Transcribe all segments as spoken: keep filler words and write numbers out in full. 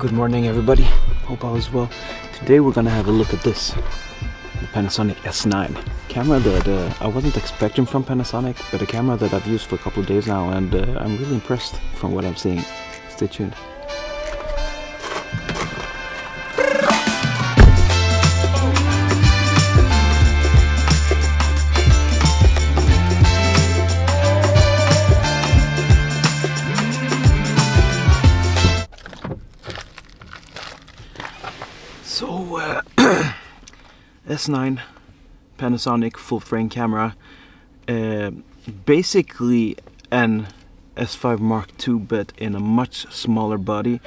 Good morning everybody, hope all is well. Today we're gonna have a look at this, the Panasonic S nine. Camera that uh, I wasn't expecting from Panasonic, but a camera that I've used for a couple of days now, and uh, I'm really impressed from what I'm seeing. Stay tuned. So, uh, S nine Panasonic full-frame camera, uh, basically an S five Mark two but in a much smaller body.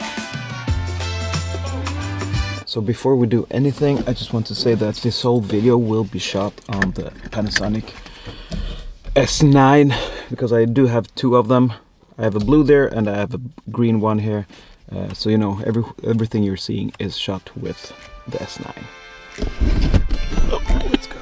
So before we do anything, I just want to say that this whole video will be shot on the Panasonic S nine, because I do have two of them. I have a blue there and I have a green one here. Uh, so you know, every, everything you're seeing is shot with the S nine. Oh, let's go.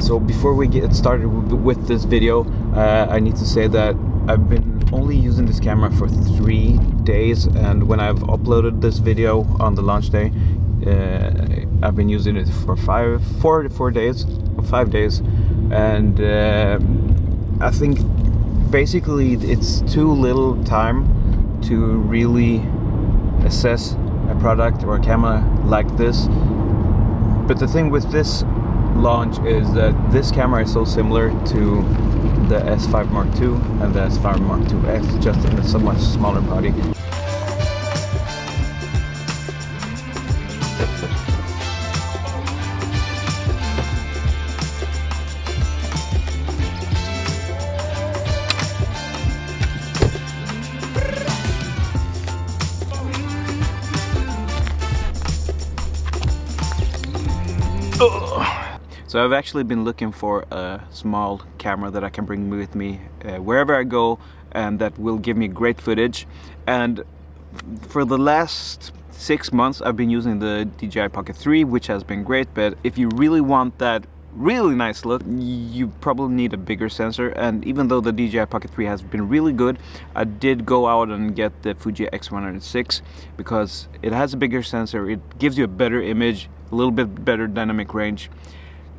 So before we get started with this video, uh, I need to say that I've been only using this camera for three days, and when I've uploaded this video on the launch day, Uh, I've been using it for five, four, four days, five days, and uh, I think basically it's too little time to really assess a product or a camera like this. But the thing with this launch is that this camera is so similar to the S five Mark two and the S five Mark two X, just in a so much smaller body. So I've actually been looking for a small camera that I can bring with me uh, wherever I go, and that will give me great footage. And for the last six months I've been using the D J I Pocket three, which has been great, but if you really want that really nice look, you probably need a bigger sensor. And even though the D J I Pocket three has been really good, I did go out and get the Fuji X one oh six because it has a bigger sensor, it gives you a better image, a little bit better dynamic range.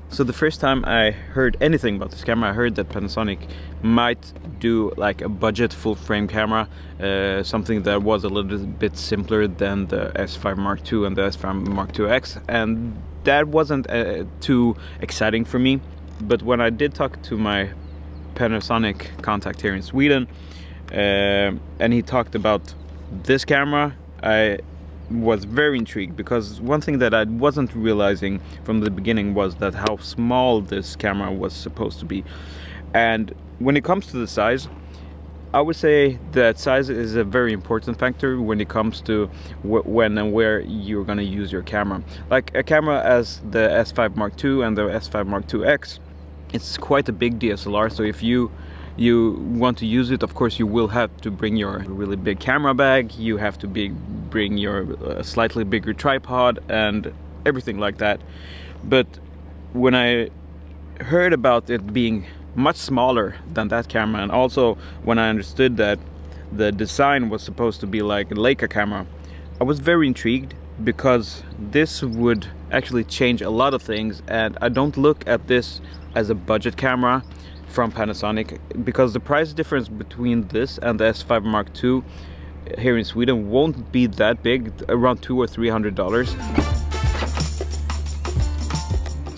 So the first time I heard anything about this camera, I heard that Panasonic might do like a budget full-frame camera, uh, something that was a little bit simpler than the S five Mark two and the S five Mark two X, and that wasn't uh, too exciting for me. But when I did talk to my Panasonic contact here in Sweden, uh, and he talked about this camera, I was very intrigued, because one thing that I wasn't realizing from the beginning was that how small this camera was supposed to be. And when it comes to the size, I would say that size is a very important factor when it comes to wh when and where you're going to use your camera. Like a camera as the S five Mark two and the S five Mark two X, it's quite a big D S L R, so if you you want to use it, of course you will have to bring your really big camera bag, you have to be bring your uh, slightly bigger tripod and everything like that. But when I heard about it being much smaller than that camera, and also when I understood that the design was supposed to be like a Leica camera, I was very intrigued, because this would actually change a lot of things. And I don't look at this as a budget camera from Panasonic, because the price difference between this and the S five Mark two here in Sweden won't be that big, around two or three hundred dollars.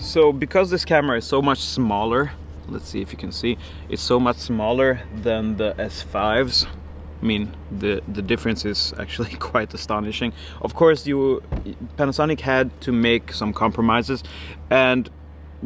So because this camera is so much smaller, let's see if you can see, it's so much smaller than the S fives. I mean, the the difference is actually quite astonishing. Of course, you Panasonic had to make some compromises, and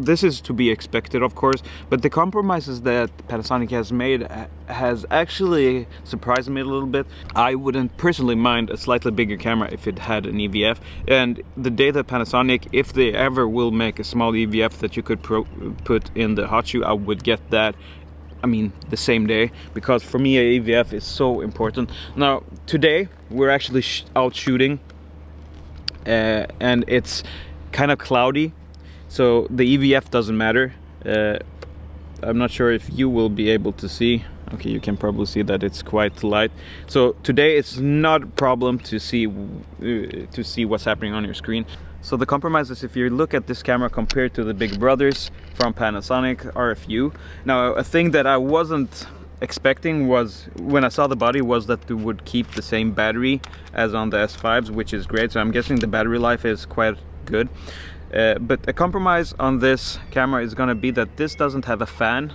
this is to be expected, of course, but the compromises that Panasonic has made has actually surprised me a little bit. I wouldn't personally mind a slightly bigger camera if it had an E V F, and the day that Panasonic, if they ever will make a small E V F that you could pro put in the hot shoe, I would get that, I mean, the same day, because for me a E V F is so important. Now, today we're actually sh out shooting, uh, and it's kind of cloudy. So the E V F doesn't matter. Uh, I'm not sure if you will be able to see. Okay, you can probably see that it's quite light. So today it's not a problem to see uh, to see what's happening on your screen. So the compromise is, if you look at this camera compared to the big brothers from Panasonic R F U. Now, a thing that I wasn't expecting was, when I saw the body, was that they would keep the same battery as on the S fives, which is great. So I'm guessing the battery life is quite good. Uh, but a compromise on this camera is gonna be that this doesn't have a fan.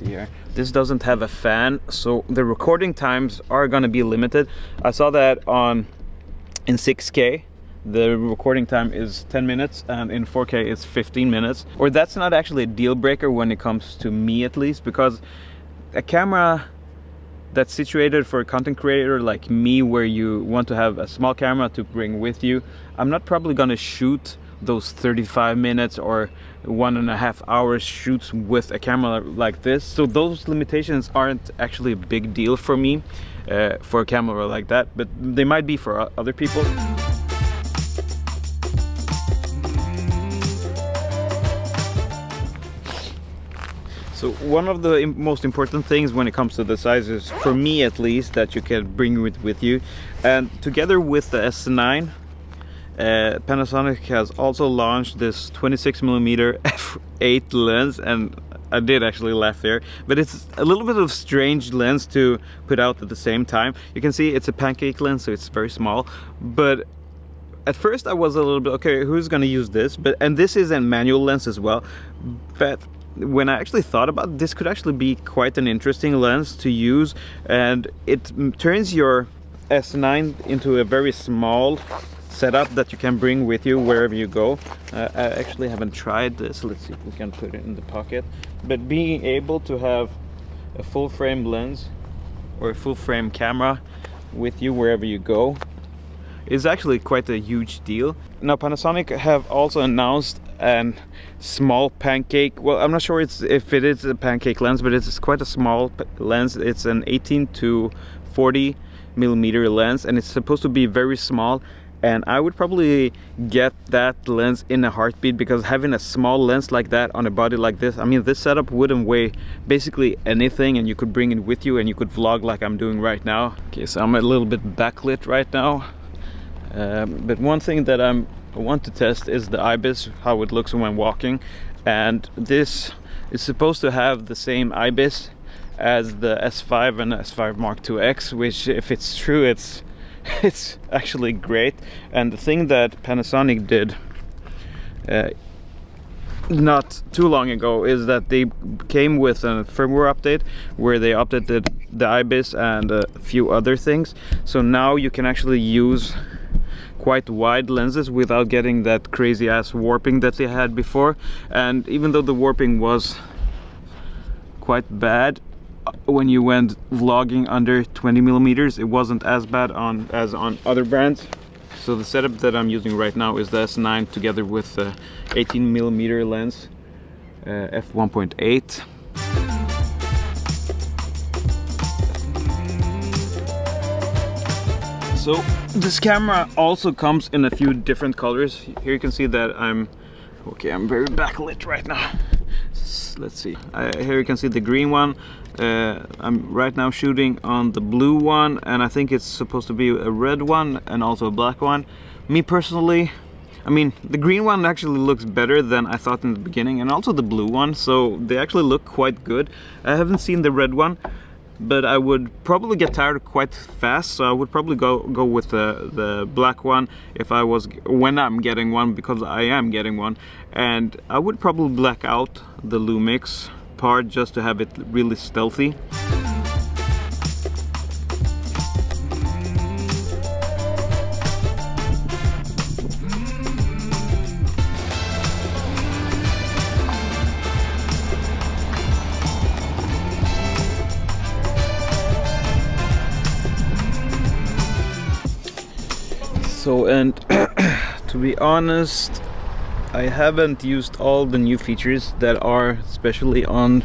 Here. This doesn't have a fan, so the recording times are going to be limited. I saw that on in six K the recording time is ten minutes, and in four K it's fifteen minutes. Or that's not actually a deal breaker when it comes to me, at least, because a camera that's situated for a content creator like me, where you want to have a small camera to bring with you, I'm not probably going to shoot those thirty-five minutes or one and a half hours shoots with a camera like this. So those limitations aren't actually a big deal for me uh, for a camera like that, but they might be for other people. So one of the most important things when it comes to the size is, for me at least, that you can bring it with you. And together with the S nine, Uh, Panasonic has also launched this twenty-six millimeter f eight lens, and I did actually laugh there, but it's a little bit of strange lens to put out at the same time. You can see it's a pancake lens, so it's very small. But at first I was a little bit, okay, who's gonna use this? But and this is a manual lens as well. But when I actually thought about it, this could actually be quite an interesting lens to use, and it turns your S nine into a very small setup that you can bring with you wherever you go. Uh, I actually haven't tried this. Let's see if we can put it in the pocket. But being able to have a full frame lens or a full frame camera with you wherever you go is actually quite a huge deal. Now, Panasonic have also announced a small pancake. Well, I'm not sure it's if it is a pancake lens, but it's quite a small lens. It's an eighteen to forty millimeter lens, and it's supposed to be very small. And I would probably get that lens in a heartbeat, because having a small lens like that on a body like this, I mean, this setup wouldn't weigh basically anything, and you could bring it with you and you could vlog like I'm doing right now. Okay, so I'm a little bit backlit right now. Um, but one thing that I'm, I want to test is the IBIS, how it looks when walking. And this is supposed to have the same IBIS as the S five and S five Mark two X, which, if it's true, it's it's actually great. And the thing that Panasonic did uh, not too long ago is that they came with a firmware update where they updated the IBIS and a few other things. So now you can actually use quite wide lenses without getting that crazy ass warping that they had before. And even though the warping was quite bad when you went vlogging under twenty millimeters, it wasn't as bad on as on other brands. So the setup that I'm using right now is the S nine together with the eighteen millimeter lens, uh, f one point eight. So this camera also comes in a few different colors. Here you can see that I'm okay, I'm very backlit right now. Let's see, I, here you can see the green one. uh, I'm right now shooting on the blue one, and I think it's supposed to be a red one and also a black one. Me personally, I mean, the green one actually looks better than I thought in the beginning, and also the blue one, so they actually look quite good. I haven't seen the red one, but I would probably get tired quite fast, so I would probably go go with the, the black one if I was when I'm getting one, because I am getting one. And I would probably black out the Lumix part just to have it really stealthy. So, and to be honest, I haven't used all the new features that are especially on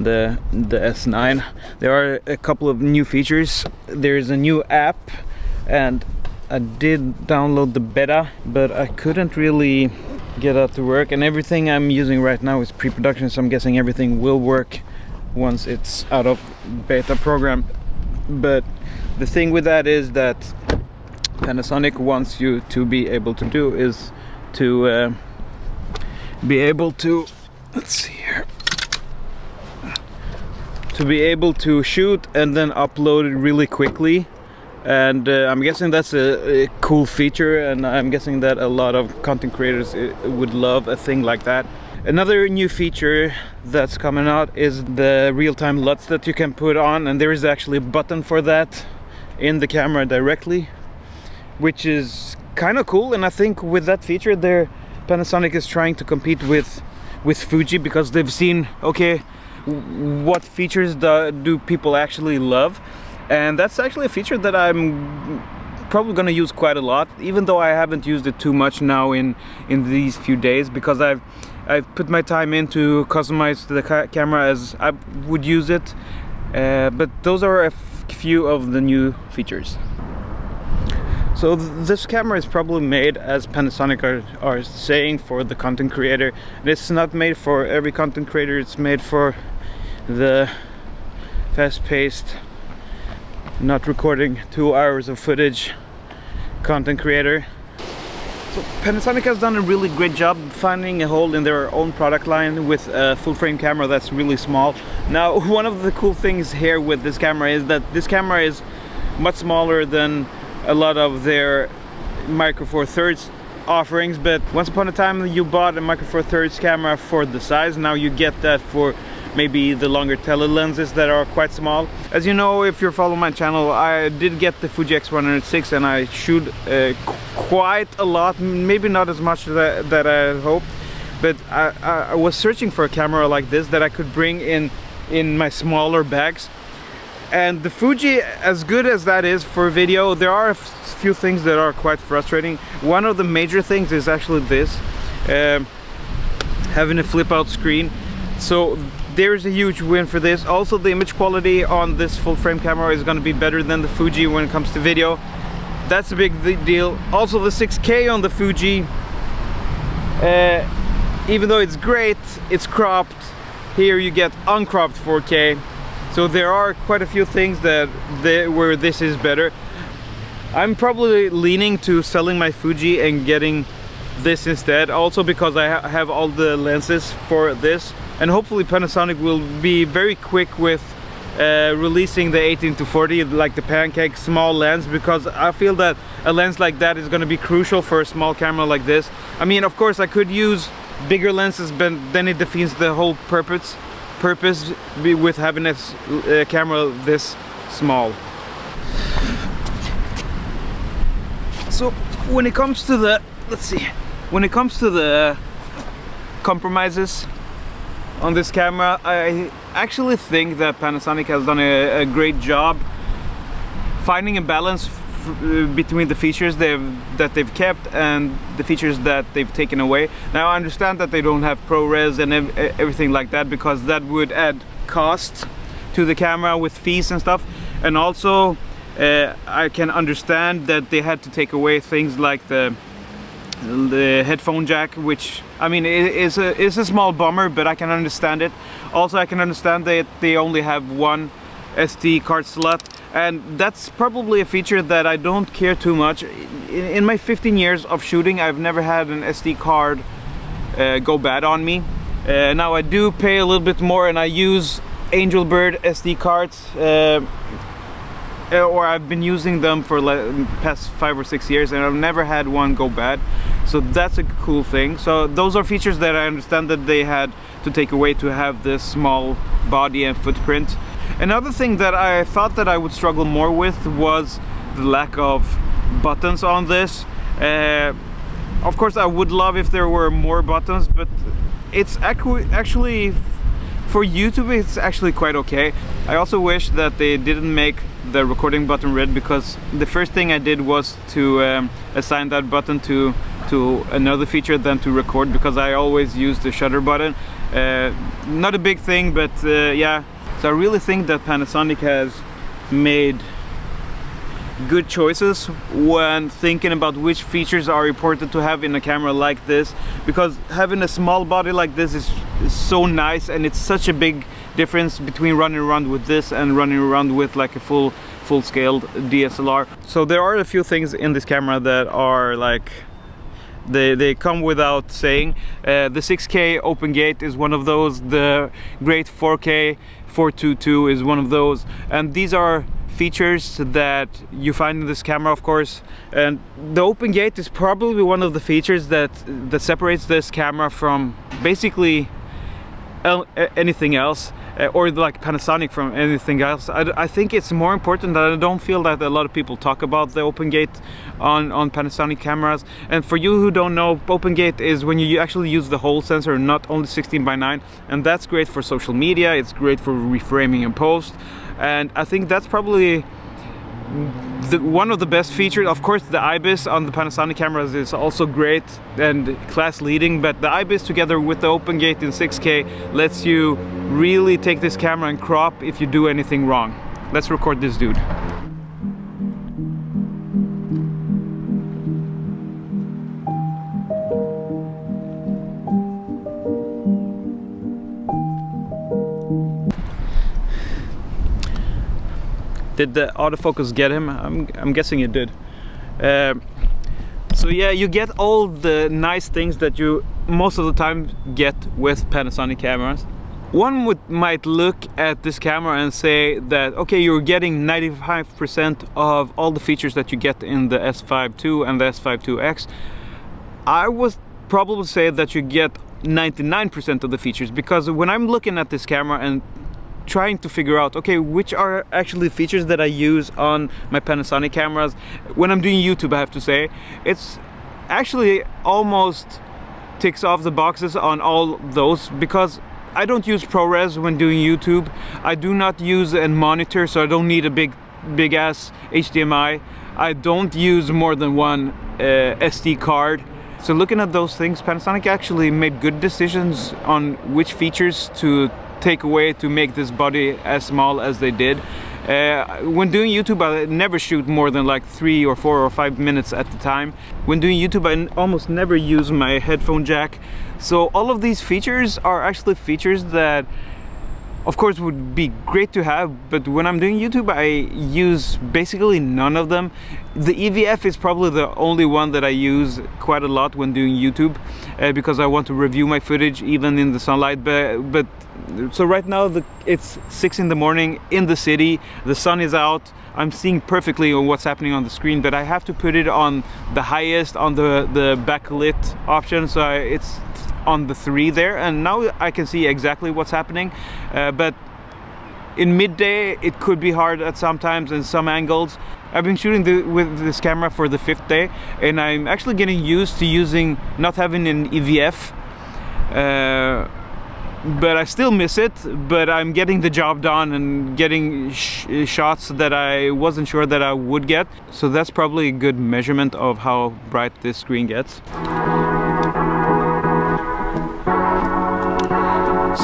the, the S nine. There are a couple of new features. There is a new app, and I did download the beta, but I couldn't really get that to work. And everything I'm using right now is pre-production, so I'm guessing everything will work once it's out of beta program. But the thing with that is that Panasonic wants you to be able to do is to uh, be able to, let's see here, to be able to shoot and then upload it really quickly. And uh, I'm guessing that's a, a cool feature, and I'm guessing that a lot of content creators would love a thing like that. Another new feature that's coming out is the real-time L U Ts that you can put on, and there is actually a button for that in the camera directly, which is kind of cool. And I think with that feature there, Panasonic is trying to compete with with Fuji, because they've seen, okay, what features do, do people actually love? And that's actually a feature that I'm probably going to use quite a lot, even though I haven't used it too much now in in these few days, because I've I've put my time in to customize the ca camera as I would use it. Uh, but those are a few of the new features. So th this camera is probably made, as Panasonic are, are saying, for the content creator. And it's not made for every content creator. It's made for the fast-paced, not recording two hours of footage content creator. So Panasonic has done a really great job finding a hole in their own product line with a full-frame camera that's really small. Now, one of the cool things here with this camera is that this camera is much smaller than a lot of their Micro Four Thirds offerings, but once upon a time you bought a Micro Four Thirds camera for the size. Now you get that for maybe the longer tele lenses that are quite small. As you know, if you're following my channel, I did get the Fuji X one oh six, and I shoot uh, quite a lot, maybe not as much that, that I hoped, but I, I, I was searching for a camera like this that I could bring in in my smaller bags. And the Fuji, as good as that is for video, there are a few things that are quite frustrating. One of the major things is actually this, um, having a flip out screen. So there's a huge win for this. Also, the image quality on this full frame camera is going to be better than the Fuji when it comes to video. That's a big deal. Also, the six K on the Fuji, uh, even though it's great, it's cropped. Here you get uncropped four K. So there are quite a few things that they, where this is better. I'm probably leaning to selling my Fuji and getting this instead, also because I ha have all the lenses for this, and hopefully Panasonic will be very quick with uh, releasing the eighteen to forty, like the pancake small lens, because I feel that a lens like that is going to be crucial for a small camera like this. I mean, of course I could use bigger lenses, but then it defeats the whole purpose purpose with having a uh, camera this small. So when it comes to the let's see when it comes to the compromises on this camera, I actually think that Panasonic has done a, a great job finding a balance f between the features they've, that they've kept and the features that they've taken away. Now, I understand that they don't have ProRes and ev everything like that, because that would add cost to the camera with fees and stuff. And also, uh, I can understand that they had to take away things like the the headphone jack, which, I mean, is a, is a small bummer, but I can understand it. Also, I can understand that they only have one S D card slot, and that's probably a feature that I don't care too much. In, in my fifteen years of shooting, I've never had an S D card uh, go bad on me. Uh, now I do pay a little bit more, and I use Angelbird S D cards, uh, or I've been using them for the past five or six years, and I've never had one go bad. So that's a cool thing. So those are features that I understand that they had to take away to have this small body and footprint. Another thing that I thought that I would struggle more with was the lack of buttons on this. Uh, of course, I would love if there were more buttons, but it's actually, for YouTube, it's actually quite okay. I also wish that they didn't make the recording button red, because the first thing I did was to um, assign that button to to another feature than to record, because I always use the shutter button. Uh, not a big thing, but uh, yeah. So I really think that Panasonic has made good choices when thinking about which features are important to have in a camera like this, because having a small body like this is, is so nice, and it's such a big difference between running around with this and running around with like a full full-scale D S L R. So there are a few things in this camera that are like They, they come without saying. Uh, the six K open gate is one of those. The great four K four two two is one of those. And these are features that you find in this camera, of course. And the open gate is probably one of the features that that separates this camera from basically anything else, or like Panasonic from anything else. I, I think it's more important that I don't feel that a lot of people talk about the open gate on, on Panasonic cameras. And for you who don't know, open gate is when you actually use the whole sensor, not only sixteen by nine, and that's great for social media, it's great for reframing and post, and I think that's probably The, one of the best features. Of course, the IBIS on the Panasonic cameras is also great and class leading, but the IBIS together with the open gate in six K lets you really take this camera and crop if you do anything wrong. Let's record this dude. Did the autofocus get him? I'm, I'm guessing it did. Uh, so yeah, you get all the nice things that you most of the time get with Panasonic cameras. One would might look at this camera and say that, okay, you're getting ninety-five percent of all the features that you get in the S five two and the S five two X. I would probably say that you get ninety-nine percent of the features, because when I'm looking at this camera and trying to figure out, okay, which are actually features that I use on my Panasonic cameras when I'm doing YouTube, I have to say it's actually almost ticks off the boxes on all those, because I don't use ProRes when doing YouTube. I do not use a monitor, so I don't need a big big ass H D M I. I don't use more than one uh, S D card. So looking at those things, Panasonic actually made good decisions on which features to take away to make this body as small as they did. Uh, when doing YouTube, I never shoot more than like three or four or five minutes at the time. When doing YouTube, I almost never use my headphone jack. So all of these features are actually features that of course would be great to have, but when I'm doing YouTube, I use basically none of them. The E V F is probably the only one that I use quite a lot when doing YouTube, uh, because I want to review my footage even in the sunlight. But, but so right now the, it's six in the morning in the city, the sun is out, I'm seeing perfectly on what's happening on the screen, but I have to put it on the highest, on the, the backlit option, so I, it's on the three there, and now I can see exactly what's happening. Uh, but in midday it could be hard at sometimes in some angles. I've been shooting the, with this camera for the fifth day, and I'm actually getting used to using not having an E V F, uh, but I still miss it, but I'm getting the job done and getting sh shots that I wasn't sure that I would get. So that's probably a good measurement of how bright this screen gets.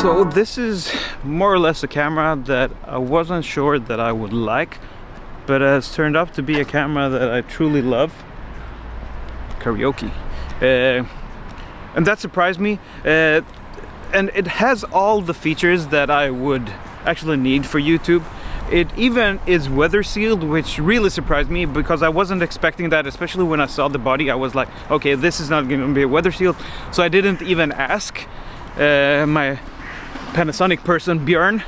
So this is more or less a camera that I wasn't sure that I would like, but has turned out to be a camera that I truly love. Karaoke. Uh, and that surprised me. Uh, and it has all the features that I would actually need for YouTube. It even is weather sealed, which really surprised me, because I wasn't expecting that, especially when I saw the body. I was like, okay, this is not going to be weather sealed. So I didn't even ask uh, my Panasonic person Björn.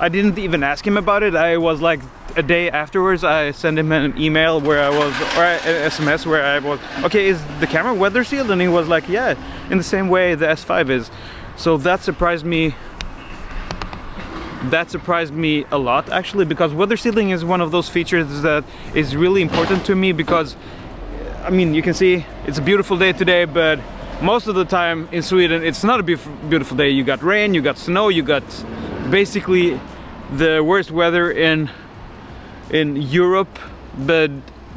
I didn't even ask him about it. I was like, a day afterwards I sent him an email where I was, or an S M S where I was, okay, is the camera weather sealed? And he was like, yeah, in the same way the S five is. So that surprised me. That surprised me a lot actually, because weather sealing is one of those features that is really important to me, because I mean, you can see it's a beautiful day today, but most of the time in Sweden, it's not a beautiful day. You got rain, you got snow, you got basically the worst weather in in Europe. But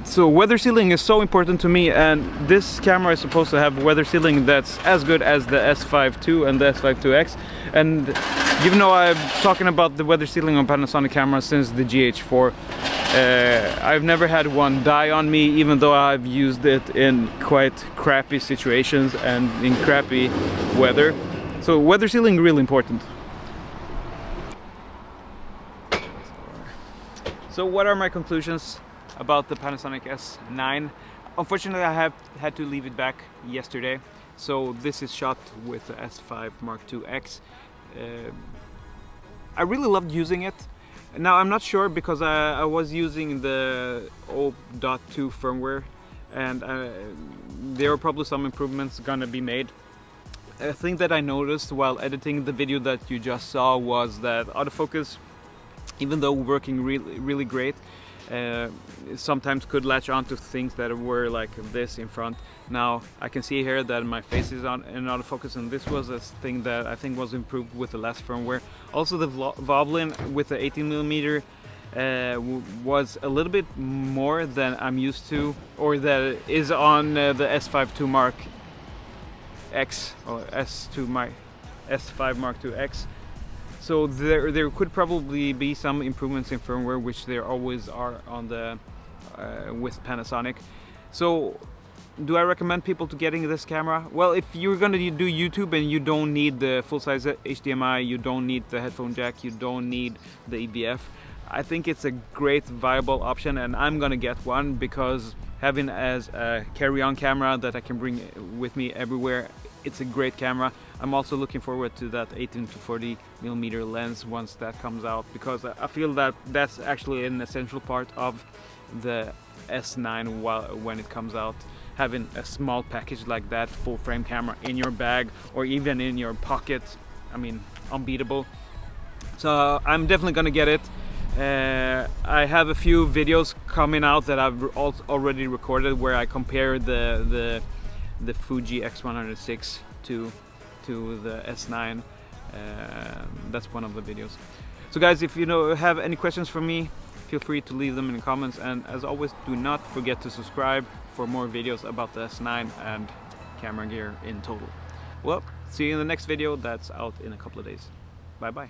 so weather sealing is so important to me, and this camera is supposed to have weather sealing that's as good as the S five two and the S five two X. And even though I'm talking about the weather sealing on Panasonic cameras since the G H four, Uh, I've never had one die on me, even though I've used it in quite crappy situations and in crappy weather. So weather sealing is really important. So what are my conclusions about the Panasonic S nine? Unfortunately, I have had to leave it back yesterday. So this is shot with the S five Mark two X. Uh, I really loved using it. Now I'm not sure because I, I was using the zero point two firmware, and uh, there are probably some improvements gonna be made. A thing that I noticed while editing the video that you just saw was that autofocus, even though working really, really great, uh, sometimes could latch onto things that were like this in front. Now I can see here that my face is on in autofocus, and this was a thing that I think was improved with the last firmware. Also, the Voblin with the eighteen millimeter uh, was a little bit more than I'm used to, or that is on uh, the S five Mark two X or S five Mark two X. So there, there could probably be some improvements in firmware, which there always are on the uh, with Panasonic. So, do I recommend people to getting this camera? Well, if you're going to do YouTube and you don't need the full-size H D M I, you don't need the headphone jack, you don't need the E B F, I think it's a great viable option, and I'm going to get one because having as a carry-on camera that I can bring with me everywhere, it's a great camera. I'm also looking forward to that eighteen to forty millimeter lens once that comes out, because I feel that that's actually an essential part of the S nine while, when it comes out. Having a small package like that, full frame camera in your bag or even in your pocket, I mean, unbeatable. So I'm definitely gonna get it. Uh, I have a few videos coming out that I've already recorded where I compare the, the the Fuji X one oh six to to the S nine. Uh, that's one of the videos. So guys, if you know have any questions for me, feel free to leave them in the comments, and as always, do not forget to subscribe for more videos about the S nine and camera gear in total. Well, see you in the next video that's out in a couple of days. Bye bye.